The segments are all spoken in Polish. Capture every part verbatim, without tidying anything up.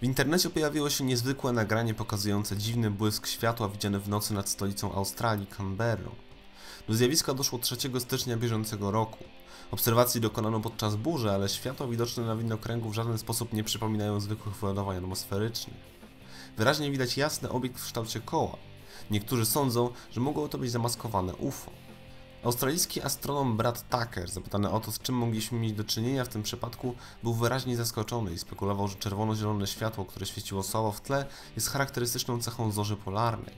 W internecie pojawiło się niezwykłe nagranie pokazujące dziwny błysk światła widziany w nocy nad stolicą Australii, Canberrą. Do zjawiska doszło trzeciego stycznia bieżącego roku. Obserwacji dokonano podczas burzy, ale światła widoczne na widnokręgu w żaden sposób nie przypominają zwykłych wyładowań atmosferycznych. Wyraźnie widać jasny obiekt w kształcie koła. Niektórzy sądzą, że mogło to być zamaskowane U F O. Australijski astronom Brad Tucker, zapytany o to, z czym mogliśmy mieć do czynienia w tym przypadku, był wyraźnie zaskoczony i spekulował, że czerwono-zielone światło, które świeciło słabo w tle, jest charakterystyczną cechą zorzy polarnej.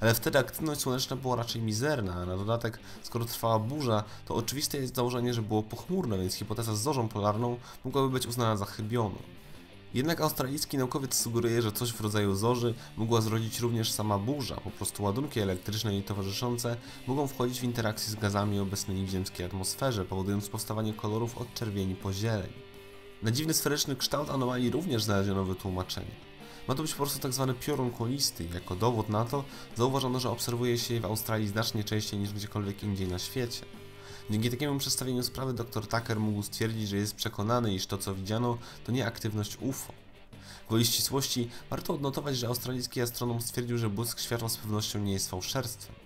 Ale wtedy aktywność słoneczna była raczej mizerna, a na dodatek, skoro trwała burza, to oczywiste jest założenie, że było pochmurne, więc hipoteza z zorzą polarną mogłaby być uznana za chybioną. Jednak australijski naukowiec sugeruje, że coś w rodzaju zorzy mogła zrodzić również sama burza, po prostu ładunki elektryczne i towarzyszące mogą wchodzić w interakcję z gazami obecnymi w ziemskiej atmosferze, powodując powstawanie kolorów od czerwieni po zieleń. Na dziwny sferyczny kształt anomalii również znaleziono wytłumaczenie. Ma to być po prostu tak zwany piorun kulisty i jako dowód na to zauważono, że obserwuje się je w Australii znacznie częściej niż gdziekolwiek indziej na świecie. Dzięki takiemu przedstawieniu sprawy dr Tucker mógł stwierdzić, że jest przekonany, iż to co widziano to nie aktywność U F O. Gwoli ścisłości warto odnotować, że australijski astronom stwierdził, że błysk światła z pewnością nie jest fałszerstwem.